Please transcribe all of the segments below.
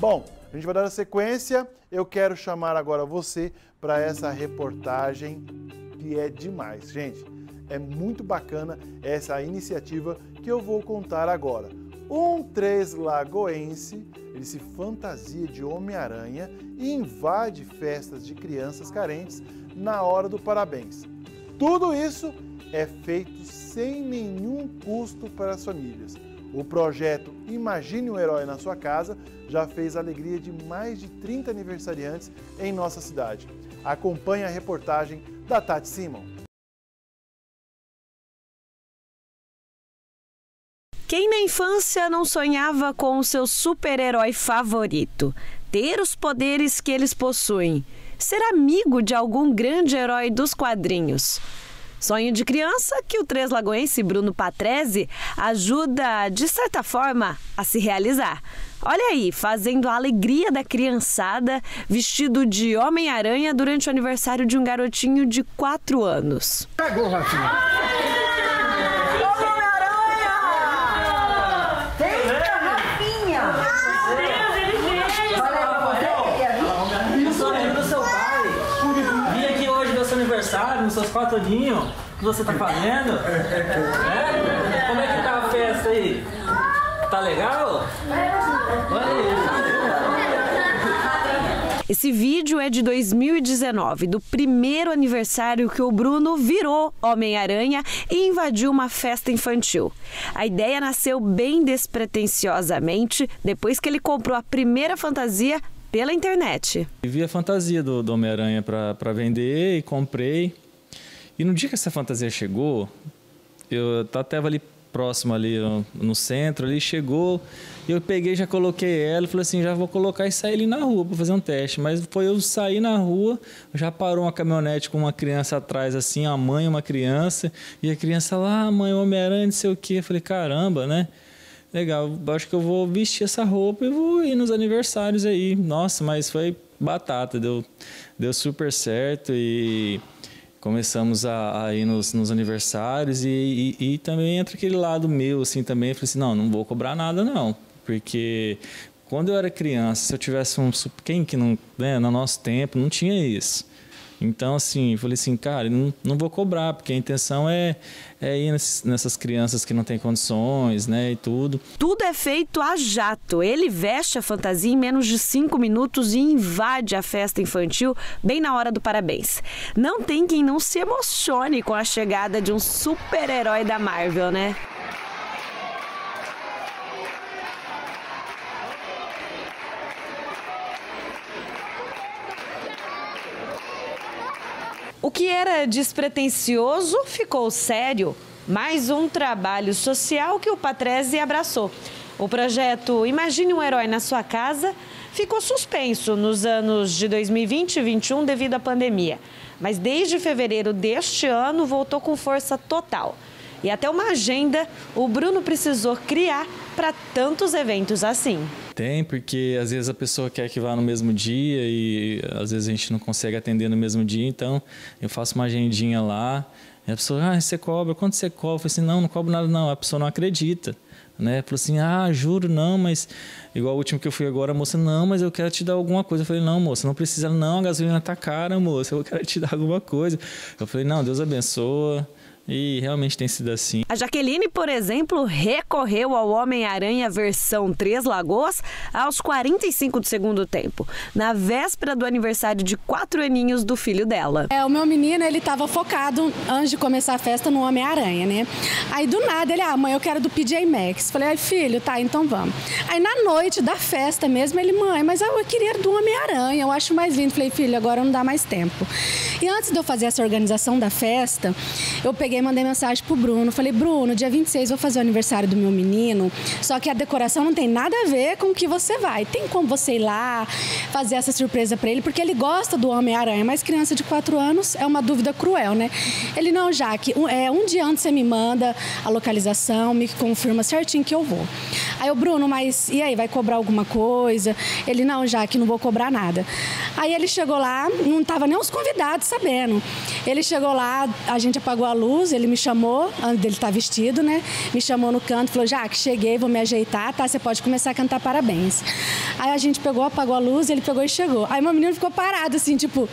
Bom, a gente vai dar a sequência. Eu quero chamar agora você para essa reportagem que é demais, gente. É muito bacana essa iniciativa que eu vou contar agora. Um três lagoense, ele se fantasia de Homem-Aranha e invade festas de crianças carentes na hora do parabéns. Tudo isso é feito sem nenhum custo para as famílias. O projeto Imagine um Herói na Sua Casa já fez a alegria de mais de 30 aniversariantes em nossa cidade. Acompanhe a reportagem da Tati Simon. Quem na infância não sonhava com o seu super-herói favorito? Ter os poderes que eles possuem? Ser amigo de algum grande herói dos quadrinhos? Sonho de criança que o três lagoense Bruno Patrese ajuda, de certa forma, a se realizar. Olha aí, fazendo a alegria da criançada, vestido de Homem-Aranha durante o aniversário de um garotinho de 4 anos. Pegou, Rafinha! Nos seus 4 aninhos, o que você tá fazendo? É? Como é que tá a festa aí? Tá legal? Olha isso. Esse vídeo é de 2019, do primeiro aniversário que o Bruno virou Homem-Aranha e invadiu uma festa infantil. A ideia nasceu bem despretensiosamente depois que ele comprou a primeira fantasia pela internet. Eu vi a fantasia do Homem-Aranha para vender e comprei. E no dia que essa fantasia chegou, eu estava ali próximo, ali no centro, ali chegou, e eu peguei, já coloquei ela, falei assim, já vou colocar e sair ali na rua para fazer um teste. Mas foi eu sair na rua, já parou uma caminhonete com uma criança atrás, assim, a mãe e uma criança, e a criança lá, ah, mãe, Homem-Aranha, não sei o quê. Eu falei, caramba, né? Legal, acho que eu vou vestir essa roupa e vou ir nos aniversários aí. Nossa, mas foi batata, deu super certo e começamos a ir nos aniversários e também entra aquele lado meu, assim, também. Eu falei assim, não vou cobrar nada não, porque quando eu era criança, se eu tivesse um... Quem que não... Né, no nosso tempo não tinha isso. Então, assim, eu falei assim, cara, não vou cobrar, porque a intenção é ir nessas crianças que não têm condições, né, e tudo. Tudo é feito a jato. Ele veste a fantasia em menos de 5 minutos e invade a festa infantil bem na hora do parabéns. Não tem quem não se emocione com a chegada de um super-herói da Marvel, né? O que era despretensioso ficou sério. Mais um trabalho social que o Patrese abraçou. O projeto Imagine um Herói na Sua Casa ficou suspenso nos anos de 2020 e 2021 devido à pandemia. Mas desde fevereiro deste ano voltou com força total. E até uma agenda o Bruno precisou criar para tantos eventos assim. Tem, porque às vezes a pessoa quer que vá no mesmo dia e às vezes a gente não consegue atender no mesmo dia, então eu faço uma agendinha lá e a pessoa, ah, você cobra, quanto você cobra? Eu falei assim, não cobro nada não, a pessoa não acredita, né? Falou assim, ah, juro, não, mas igual o último que eu fui agora, a moça, não, mas eu quero te dar alguma coisa. Eu falei, não, moça, não precisa não, a gasolina tá cara, moça, eu quero te dar alguma coisa. Eu falei, não, Deus abençoa. E realmente tem sido assim. A Jaqueline, por exemplo, recorreu ao Homem-Aranha versão Três Lagoas aos 45 do segundo tempo, na véspera do aniversário de 4 aninhos do filho dela. O meu menino, ele estava focado, antes de começar a festa, no Homem-Aranha, né? Aí do nada ele, ah, mãe, eu quero do PJ Max. Falei, ai, filho, tá, então vamos. Aí na noite da festa mesmo, ele, mãe, mas eu queria do Homem-Aranha, eu acho mais lindo. Falei, filho, agora não dá mais tempo. E antes de eu fazer essa organização da festa, eu peguei e mandei mensagem pro Bruno, falei, Bruno, dia 26 vou fazer o aniversário do meu menino, só que a decoração não tem nada a ver com o que você vai, tem como você ir lá fazer essa surpresa pra ele, porque ele gosta do Homem-Aranha, mas criança de 4 anos é uma dúvida cruel, né? Ele, não, Jaque, um dia antes você me manda a localização, me confirma certinho que eu vou. Aí o Bruno, mas e aí, vai cobrar alguma coisa? Ele, não, Jaque, não vou cobrar nada. Aí ele chegou lá, não tava nem os convidados sabendo, ele chegou lá, a gente apagou a luz, anos, ele me chamou, ele tá vestido, né? Me chamou no canto, falou, Jaque, cheguei, vou me ajeitar, tá? Você pode começar a cantar parabéns. Aí a gente pegou, apagou a luz, ele pegou e chegou. Aí uma menina ficou parada, assim, tipo,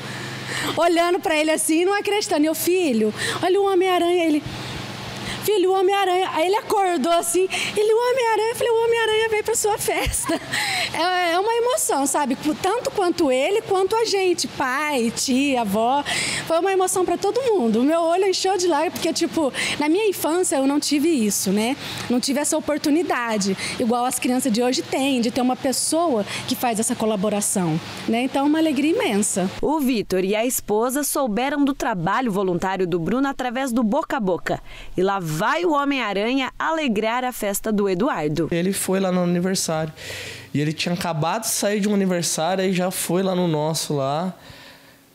olhando pra ele assim, não acreditando. Eu, filho, olha o Homem-Aranha, ele... Filho, o Homem-Aranha. Aí ele acordou assim, ele, o Homem-Aranha. Eu falei, o Homem-Aranha veio pra sua festa. É uma emoção, sabe? Tanto quanto ele, quanto a gente. Pai, tia, avó. Foi uma emoção pra todo mundo. O meu olho encheu de lágrimas, porque, tipo, na minha infância eu não tive isso, né? Não tive essa oportunidade, igual as crianças de hoje têm, de ter uma pessoa que faz essa colaboração, né? Então é uma alegria imensa. O Vitor e a esposa souberam do trabalho voluntário do Bruno através do Boca a Boca. E lá vai o Homem-Aranha alegrar a festa do Eduardo. Ele foi lá no aniversário. E ele tinha acabado de sair de um aniversário e já foi lá no nosso lá.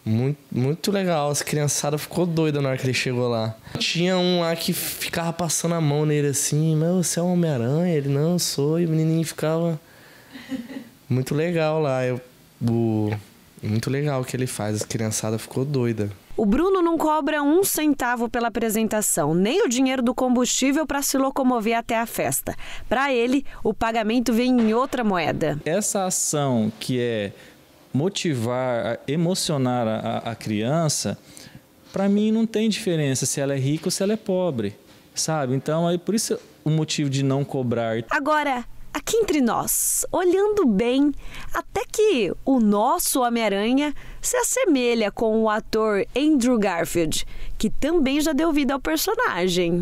Muito legal. As criançadas ficou doida na hora que ele chegou lá. Tinha um lá que ficava passando a mão nele assim. Meu, você é o Homem-Aranha? Ele, não, eu sou. E o menininho ficava... Muito legal lá. Muito legal o que ele faz, as criançadas ficou doida. O Bruno não cobra um centavo pela apresentação, nem o dinheiro do combustível para se locomover até a festa. Para ele, o pagamento vem em outra moeda. Essa ação que é motivar, emocionar a criança, para mim não tem diferença se ela é rica ou se ela é pobre, sabe? Então, aí por isso o motivo de não cobrar. Agora... Aqui entre nós, olhando bem, até que o nosso Homem-Aranha se assemelha com o ator Andrew Garfield, que também já deu vida ao personagem.